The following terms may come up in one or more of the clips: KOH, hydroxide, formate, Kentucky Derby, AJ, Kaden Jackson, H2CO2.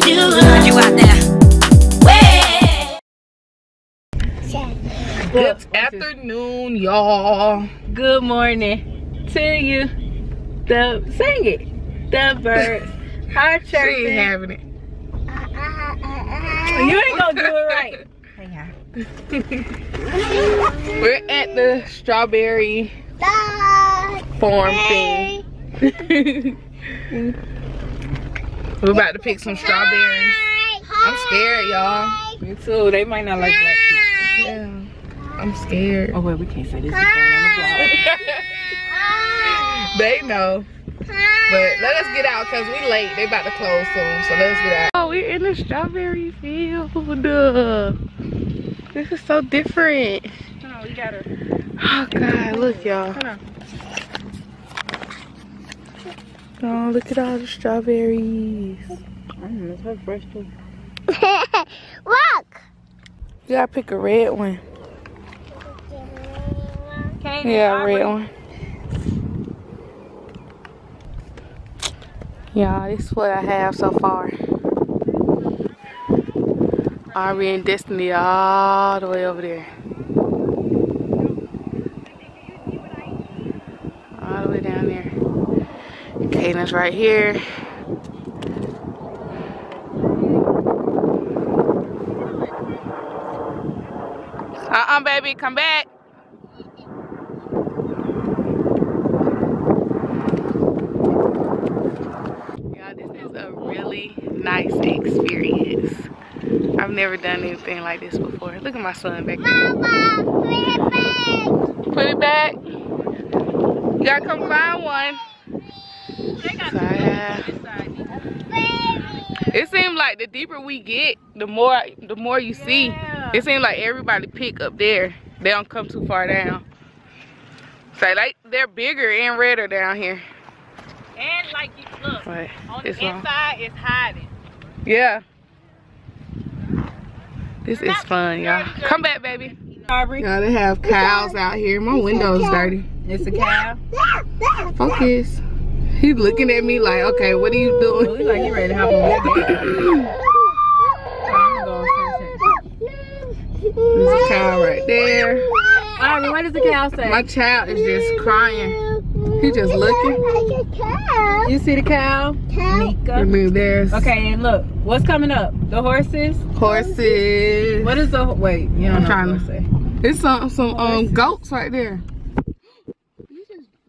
do love you out there. Good afternoon, y'all. Good morning to you. Sing it. The birds are chirping. She ain't having it. You ain't gonna do it right. Hang on. We're at the strawberry farm thing. We're about to pick some strawberries. I'm scared, y'all. Me too. They might not like black people. Yeah. I'm scared. Oh wait, we can't say this is going on the vlog. They know. But let us get out because we late. They about to close soon, so let us get out. Oh, we're in the strawberry field. This is so different. Hold on, we got her. Oh God, look y'all. Hold on. Oh, look at all the strawberries. I don't know, it's her fresh too. Look! You gotta pick a red one. Yeah, red one. Y'all, this is what I have so far. Ari and Destiny all the way over there. All the way down there. Kaden's right here. Uh-uh, baby, come back. Nice experience. I've never done anything like this before. Look at my son back there. Mama, put it back. Put it back. You gotta come find one. It seems like the deeper we get, the more you see. Yeah. It seems like everybody pick up there. They don't come too far down. So like they're bigger and redder down here. And like you look, right. On the inside it's hiding. Yeah. This is fun, y'all. Come back, baby. Y'all, they have cows out here. My window's dirty. It's a cow. Focus. He's looking at me like, okay, what are you doing? He's like, you ready to hop on? There's a cow right there. Aubrey, what does the cow say? My child is just crying. He just looking. You see the cow? Remove theirs. Okay, and look, what's coming up? The horses. Horses. What is the wait? You don't know trying to say. It's some goats right there.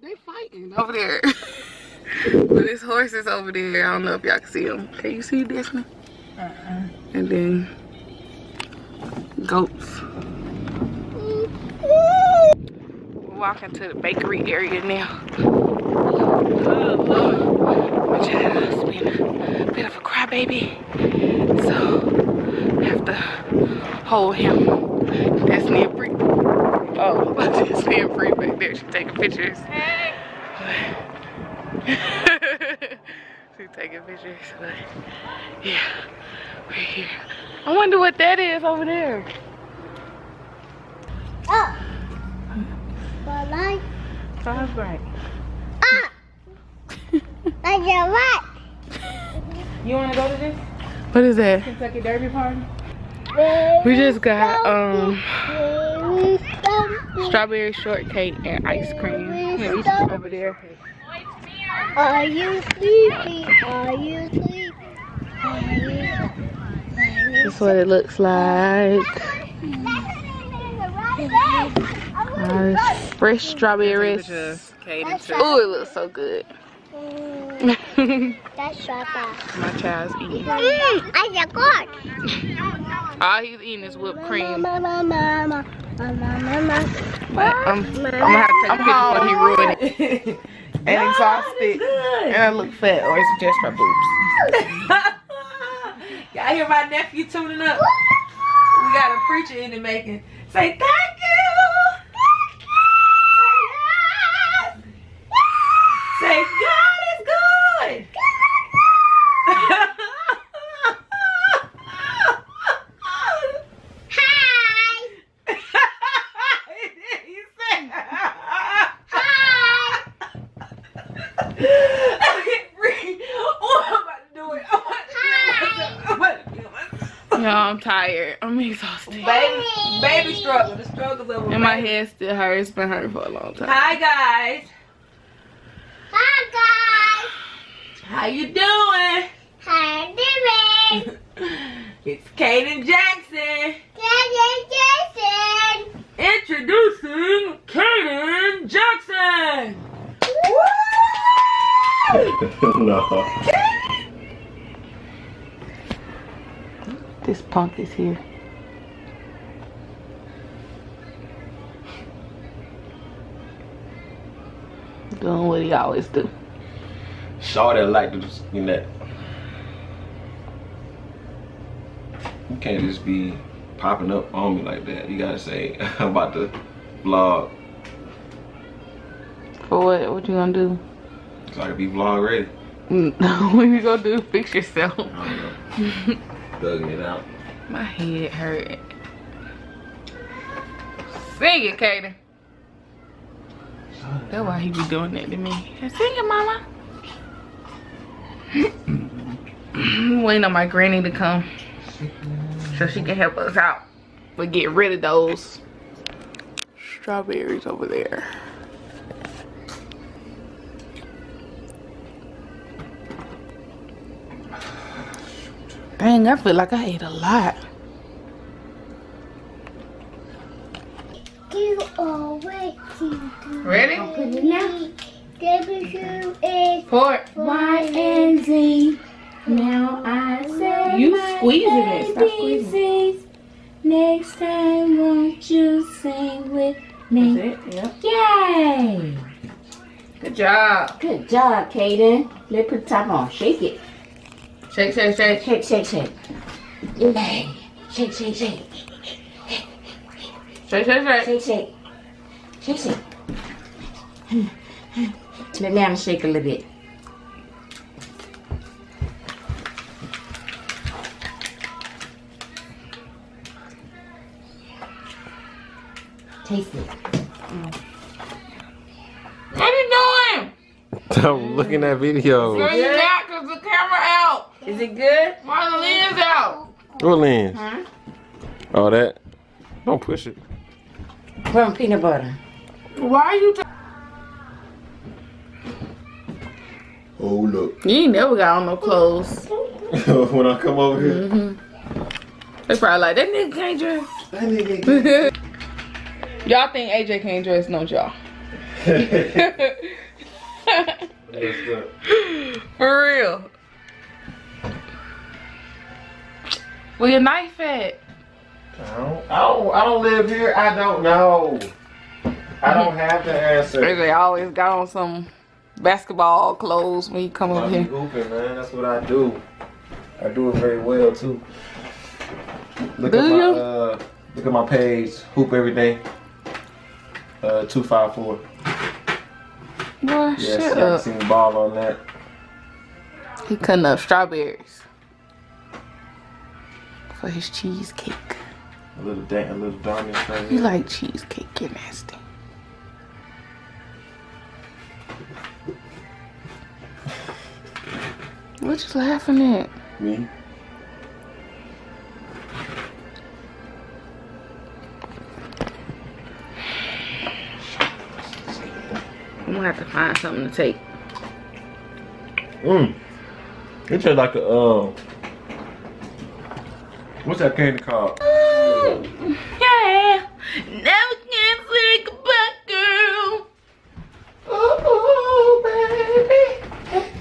They fighting over there. But it's horses over there. I don't know if y'all can see them. Can you see this one? And then goats. Walking to the bakery area now. My child's been a bit of a crybaby, so I have to hold him. That's me and Bree. Oh, that's me and Bree back there. She's taking pictures. Hey. She's taking pictures, but yeah, we're here. I wonder what that is over there. Oh. Five right. Ah! I got right. You want to go to this? What is that? Kentucky Derby party. We just got strawberry shortcake and ice cream. Yeah, we should go over there. Are you sleepy? Are you sleepy? This is what it looks like. Fresh strawberries. Oh, it looks so good. That's strawberry. My child's eating. I got. All he's eating is whipped cream. But I'm gonna have to take a picture before he ruined it. And exhausted. And I look fat, or is it just my boobs? Y'all hear my nephew tuning up? We got a preacher in the making. Say thank you. Say, God is good. Hi. He said, hi. Okay, Bree. Oh, I'm about to do it. I'm about to do it. I'm tired. I'm exhausted. Baby struggle. The struggle level. And my head still hurts. It's been hurting for a long time. Hi, guys. Hi, guys. How you doing? How you doing? It's Kaden Jackson. Kaden Jackson. Introducing Kaden Jackson. Woo! No. This punk is here. Doing what he always do. Shorty like to do that. You can't just be popping up on me like that. You gotta say, I'm about to vlog. For what? What you gonna do? So I can be vlog ready. What you gonna do? Fix yourself. I don't know. Thugging it out. My head hurt. Sing it, Kaden. That's why he be doing that to me. Sing it, mama. I'm waiting on my granny to come so she can help us out. But get rid of those strawberries over there. Dang, I feel like I ate a lot. You are ready? Ready? W is port. Y and Z. Now I say you squeezing it. Stop squeezing. Next time, won't you sing with me? That's it. Yeah. Yay! Good job. Good job, Kaden. Let's put the top on. Shake it. Shake, shake, shake, shake, shake, shake. Yay. Shake, shake, shake. Shake, shake, shake. Shake, shake. Shake, shake. Let me shake a little bit. Taste it. What are you doing? I'm looking at videos. No, you're not, because the camera out. Is it good? Why the lens out? What lens? Huh? Oh, that. Don't push it. Put on peanut butter. Why are you Oh, look. You ain't never got on no clothes. When I come over here. Mm-hmm. They probably like, that nigga can't dress. That nigga can't dress. Y'all think AJ can't dress, don't y'all? For real. Where your knife at? I don't live here. I don't know. I don't have the answer. AJ always got on some basketball clothes when you come over here. I'm hooping, man. That's what I do. I do it very well too. Look at my page. Hoop every day. 254. Boy, yes, shut up. I seen the ball on that. He cutting up strawberries. For his cheesecake. A little diamond thing. You like cheesecake, you're nasty. What you laughing at? Me? I'm gonna have to find something to take. It tastes like a what's that candy called? Yeah. Now we can't say goodbye, girl. Oh,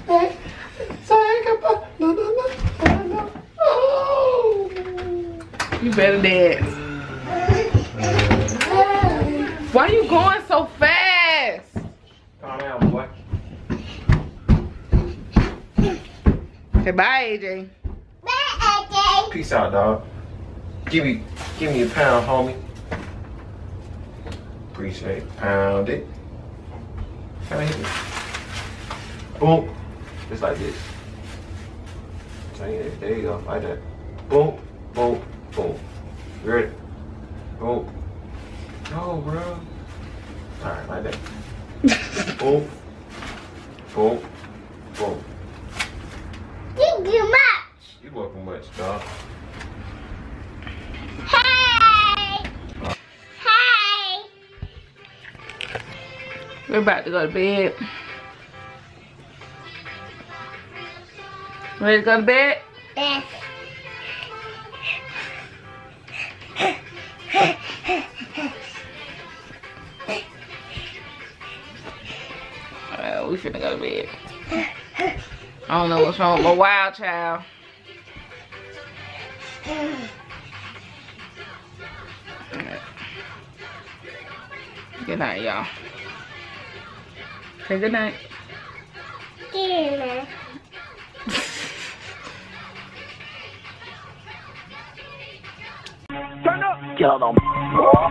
baby. Say goodbye. No, no, no, no. Oh. You better dance. Why are you going so fast? Calm down, boy. Say bye, AJ. Peace out, dog. Give me a pound, homie. Appreciate it. Pound it. Pound it. Boom. Just like this. There you go. Like that. Boom. Boom. Boom. You ready? Boom. No, bro. Alright, like that. Boom. Boom. Boom. Thank you, Mom. You welcome much, dog. we're about to go to bed. Ready to go to bed? Yes. We finna go to bed. I don't know what's wrong with my wild child. Good night, y'all. Say good night. Good night. Turn up. Tell them. Tell them.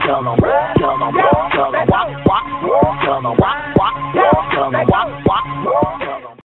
Tell them. Tell them. Tell them. Tell them. Tell them. Tell them.